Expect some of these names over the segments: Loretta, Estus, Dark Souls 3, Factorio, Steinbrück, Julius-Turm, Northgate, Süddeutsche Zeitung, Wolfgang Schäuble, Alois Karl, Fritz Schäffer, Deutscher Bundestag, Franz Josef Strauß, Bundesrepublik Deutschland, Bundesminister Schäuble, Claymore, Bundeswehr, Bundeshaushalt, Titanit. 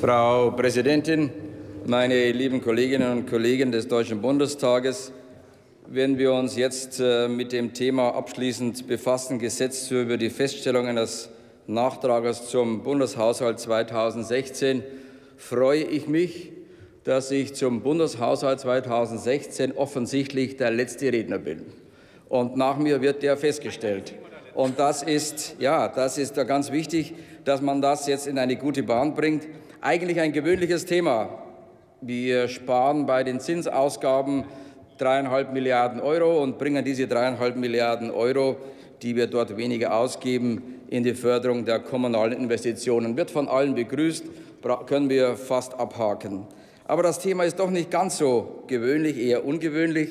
Frau Präsidentin, meine lieben Kolleginnen und Kollegen des Deutschen Bundestages! Wenn wir uns jetzt mit dem Thema abschließend befassen, Gesetz über die Feststellung eines Nachtrages zum Bundeshaushalt 2016, freue ich mich, dass ich zum Bundeshaushalt 2016 offensichtlich der letzte Redner bin. Und nach mir wird der festgestellt. Und das ist da ganz wichtig, dass man das jetzt in eine gute Bahn bringt. Eigentlich ein gewöhnliches Thema. Wir sparen bei den Zinsausgaben 3,5 Milliarden € und bringen diese 3,5 Milliarden €, die wir dort weniger ausgeben, in die Förderung der kommunalen Investitionen. Wird von allen begrüßt, können wir fast abhaken. Aber das Thema ist doch nicht ganz so gewöhnlich, eher ungewöhnlich,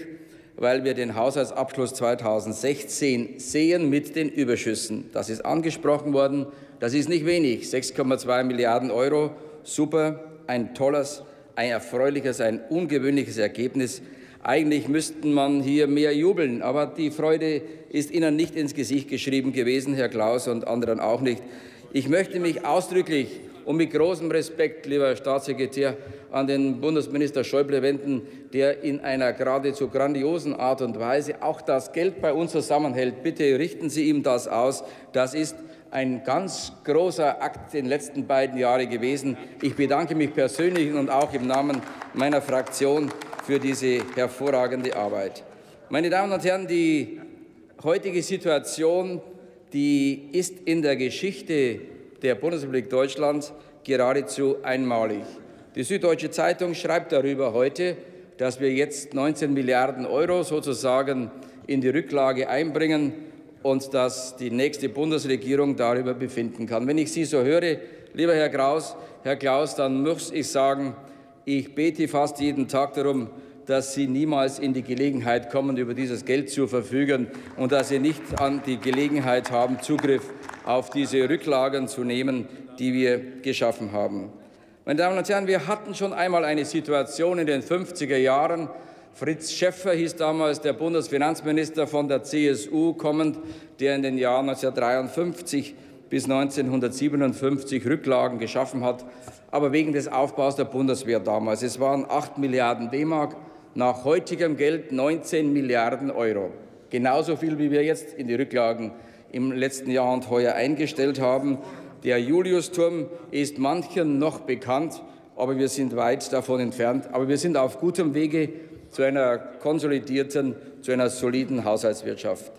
weil wir den Haushaltsabschluss 2016 sehen mit den Überschüssen. Das ist angesprochen worden. Das ist nicht wenig, 6,2 Milliarden €. Super, ein tolles, ein erfreuliches, ein ungewöhnliches Ergebnis. Eigentlich müsste man hier mehr jubeln, aber die Freude ist Ihnen nicht ins Gesicht geschrieben gewesen, Herr Klaus, und anderen auch nicht. Ich möchte mich ausdrücklich und mit großem Respekt, lieber Staatssekretär, an den Bundesminister Schäuble wenden, der in einer geradezu grandiosen Art und Weise auch das Geld bei uns zusammenhält. Bitte richten Sie ihm das aus. Das ist ein ganz großer Akt in den letzten beiden Jahren gewesen. Ich bedanke mich persönlich und auch im Namen meiner Fraktion für diese hervorragende Arbeit. Meine Damen und Herren, die heutige Situation, die ist in der Geschichte der Bundesrepublik Deutschland geradezu einmalig. Die Süddeutsche Zeitung schreibt darüber heute, dass wir jetzt 19 Milliarden € sozusagen in die Rücklage einbringen und dass die nächste Bundesregierung darüber befinden kann. Wenn ich Sie so höre, lieber Herr Klaus, dann muss ich sagen, ich bete fast jeden Tag darum, dass Sie niemals in die Gelegenheit kommen, über dieses Geld zu verfügen und dass Sie nicht die Gelegenheit haben, Zugriff auf diese Rücklagen zu nehmen, die wir geschaffen haben. Meine Damen und Herren, wir hatten schon einmal eine Situation in den 50er Jahren. Fritz Schäffer hieß damals der Bundesfinanzminister, von der CSU kommend, der in den Jahren 1953 bis 1957 Rücklagen geschaffen hat, aber wegen des Aufbaus der Bundeswehr damals. Es waren 8 Milliarden D-Mark, nach heutigem Geld 19 Milliarden €. Genauso viel, wie wir jetzt in die Rücklagen im letzten Jahr und heuer eingestellt haben. Der Julius-Turm ist manchen noch bekannt, aber wir sind weit davon entfernt. Aber wir sind auf gutem Wege zu einer konsolidierten, zu einer soliden Haushaltswirtschaft.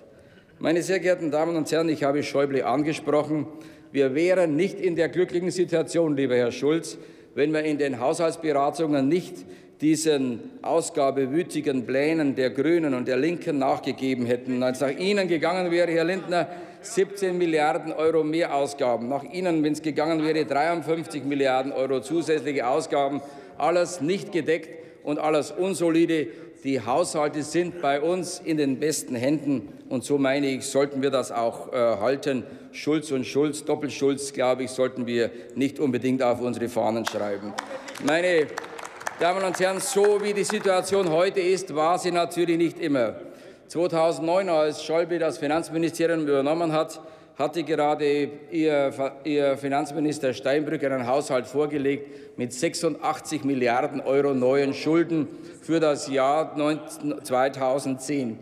Meine sehr geehrten Damen und Herren, ich habe Schäuble angesprochen. Wir wären nicht in der glücklichen Situation, lieber Herr Schulz, wenn wir in den Haushaltsberatungen nicht diesen ausgabewütigen Plänen der Grünen und der Linken nachgegeben hätten. Als nach Ihnen gegangen wäre, Herr Lindner, 17 Milliarden € mehr Ausgaben. Nach Ihnen, wenn es gegangen wäre, 53 Milliarden € zusätzliche Ausgaben. Alles nicht gedeckt und alles unsolide. Die Haushalte sind bei uns in den besten Händen, und so meine ich, sollten wir das auch halten. Schulz und Schulz, Doppelschulz, glaube ich, sollten wir nicht unbedingt auf unsere Fahnen schreiben. Meine Damen und Herren, so wie die Situation heute ist, war sie natürlich nicht immer. 2009, als Schäuble das Finanzministerium übernommen hat, hatte gerade Ihr Finanzminister Steinbrück einen Haushalt vorgelegt mit 86 Milliarden € neuen Schulden für das Jahr 2010.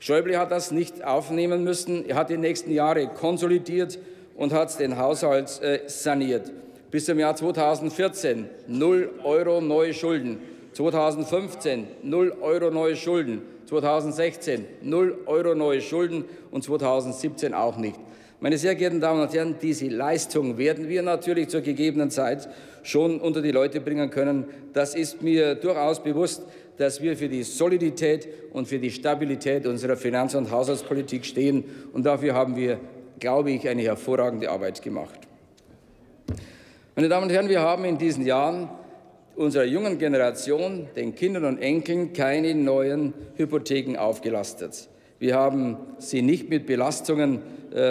Schäuble hat das nicht aufnehmen müssen. Er hat die nächsten Jahre konsolidiert und hat den Haushalt saniert. Bis zum Jahr 2014 0 € neue Schulden, 2015 0 € neue Schulden. 2016 0 € neue Schulden und 2017 auch nicht. Meine sehr geehrten Damen und Herren, diese Leistung werden wir natürlich zur gegebenen Zeit schon unter die Leute bringen können. Das ist mir durchaus bewusst, dass wir für die Solidität und für die Stabilität unserer Finanz- und Haushaltspolitik stehen. Und dafür haben wir, glaube ich, eine hervorragende Arbeit gemacht. Meine Damen und Herren, wir haben in diesen Jahren unserer jungen Generation, den Kindern und Enkeln, keine neuen Hypotheken aufgelastet. Wir haben sie nicht mit Belastungen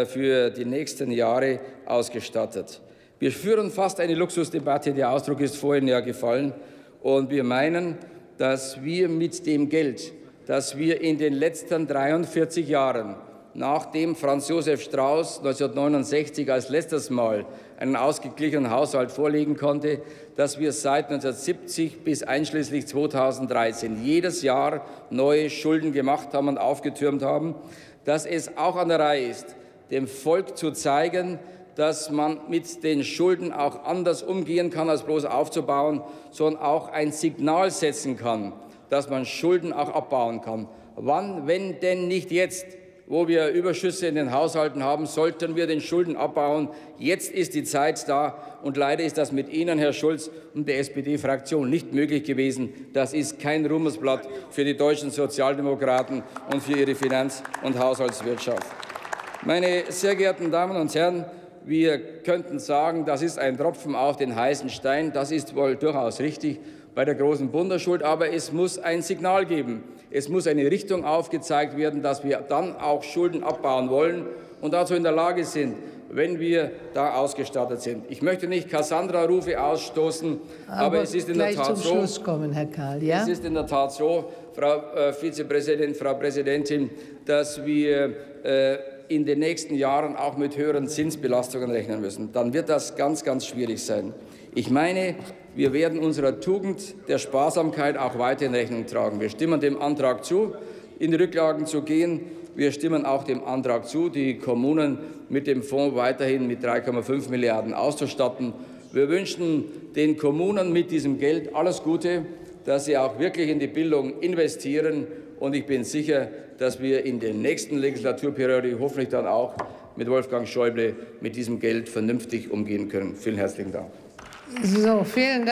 für die nächsten Jahre ausgestattet. Wir führen fast eine Luxusdebatte, der Ausdruck ist vorhin ja gefallen, und wir meinen, dass wir mit dem Geld, das wir in den letzten 43 Jahren Nachdem Franz Josef Strauß 1969 als letztes Mal einen ausgeglichenen Haushalt vorlegen konnte, dass wir seit 1970 bis einschließlich 2013 jedes Jahr neue Schulden gemacht haben und aufgetürmt haben, dass es auch an der Reihe ist, dem Volk zu zeigen, dass man mit den Schulden auch anders umgehen kann, als bloß aufzubauen, sondern auch ein Signal setzen kann, dass man Schulden auch abbauen kann. Wann, wenn denn nicht jetzt, wo wir Überschüsse in den Haushalten haben, sollten wir den Schulden abbauen. Jetzt ist die Zeit da, und leider ist das mit Ihnen, Herr Schulz, und der SPD-Fraktion nicht möglich gewesen. Das ist kein Ruhmesblatt für die deutschen Sozialdemokraten und für ihre Finanz- und Haushaltswirtschaft. Meine sehr geehrten Damen und Herren, wir könnten sagen, das ist ein Tropfen auf den heißen Stein. Das ist wohl durchaus richtig bei der großen Bundesschuld, aber es muss ein Signal geben. Es muss eine Richtung aufgezeigt werden, dass wir dann auch Schulden abbauen wollen und dazu in der Lage sind, wenn wir da ausgestattet sind. Ich möchte nicht Cassandra-Rufe ausstoßen, aber es ist in der Tat so. Gleich zum Schluss kommen, Herr Karl, ja? Es ist in der Tat so, Frau Präsidentin, dass wir in den nächsten Jahren auch mit höheren Zinsbelastungen rechnen müssen. Dann wird das ganz, ganz schwierig sein. Ich meine, wir werden unserer Tugend der Sparsamkeit auch weiterhin Rechnung tragen. Wir stimmen dem Antrag zu, in die Rücklagen zu gehen. Wir stimmen auch dem Antrag zu, die Kommunen mit dem Fonds weiterhin mit 3,5 Milliarden auszustatten. Wir wünschen den Kommunen mit diesem Geld alles Gute, dass sie auch wirklich in die Bildung investieren. Und ich bin sicher, dass wir in der nächsten Legislaturperiode hoffentlich dann auch mit Wolfgang Schäuble mit diesem Geld vernünftig umgehen können. Vielen herzlichen Dank. So, vielen Dank.